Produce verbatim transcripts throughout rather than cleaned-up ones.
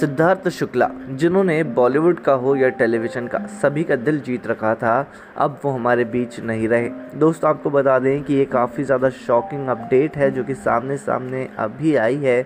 सिद्धार्थ शुक्ला, जिन्होंने बॉलीवुड का हो या टेलीविज़न का, सभी का दिल जीत रखा था, अब वो हमारे बीच नहीं रहे। दोस्तों, आपको बता दें कि ये काफ़ी ज़्यादा शॉकिंग अपडेट है जो कि सामने सामने अभी आई है।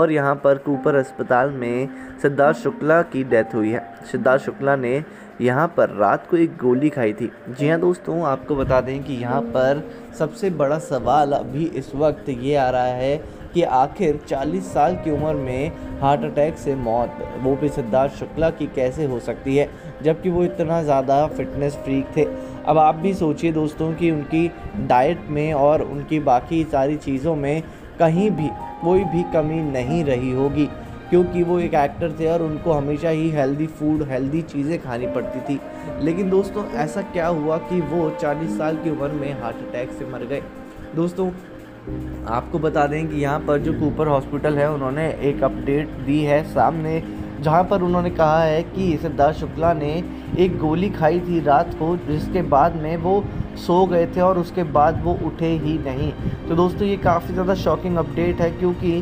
और यहाँ पर कूपर अस्पताल में सिद्धार्थ शुक्ला की डेथ हुई है। सिद्धार्थ शुक्ला ने यहाँ पर रात को एक गोली खाई थी। जी हाँ दोस्तों, आपको बता दें कि यहाँ पर सबसे बड़ा सवाल अभी इस वक्त ये आ रहा है कि आखिर चालीस साल की उम्र में हार्ट अटैक से मौत, वो भी सिद्धार्थ शुक्ला की, कैसे हो सकती है जबकि वो इतना ज़्यादा फिटनेस फ्रीक थे। अब आप भी सोचिए दोस्तों कि उनकी डाइट में और उनकी बाकी सारी चीज़ों में कहीं भी कोई भी कमी नहीं रही होगी, क्योंकि वो एक एक्टर थे और उनको हमेशा ही हेल्दी फूड, हेल्दी चीज़ें खानी पड़ती थी। लेकिन दोस्तों, ऐसा क्या हुआ कि वो चालीस साल की उम्र में हार्ट अटैक से मर गए। दोस्तों, आपको बता दें कि यहाँ पर जो कूपर हॉस्पिटल है, उन्होंने एक अपडेट दी है सामने, जहाँ पर उन्होंने कहा है कि सिद्धार्थ शुक्ला ने एक गोली खाई थी रात को, जिसके बाद में वो सो गए थे और उसके बाद वो उठे ही नहीं। तो दोस्तों, ये काफ़ी ज़्यादा शॉकिंग अपडेट है, क्योंकि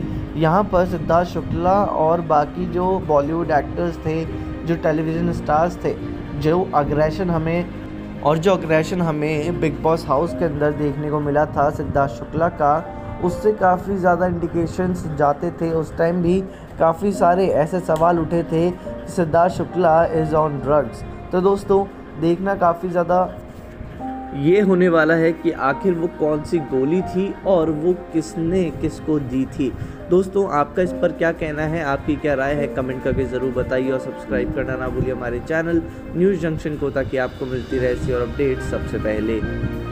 यहाँ पर सिद्धार्थ शुक्ला और बाकी जो बॉलीवुड एक्टर्स थे, जो टेलीविज़न स्टार्स थे, जो अग्रेशन हमें और जो अग्रेशन हमें बिग बॉस हाउस के अंदर देखने को मिला था सिद्धार्थ शुक्ला का, उससे काफ़ी ज़्यादा इंडिकेशंस जाते थे। उस टाइम भी काफ़ी सारे ऐसे सवाल उठे थे कि Siddharth Shukla is on drugs. तो दोस्तों, देखना काफ़ी ज़्यादा ये होने वाला है कि आखिर वो कौन सी गोली थी और वो किसने किसको दी थी। दोस्तों, आपका इस पर क्या कहना है, आपकी क्या राय है, कमेंट करके ज़रूर बताइए और सब्सक्राइब करना ना भूलिए हमारे चैनल न्यूज़ जंक्शन को, ताकि आपको मिलती रहे ऐसी और अपडेट सबसे पहले।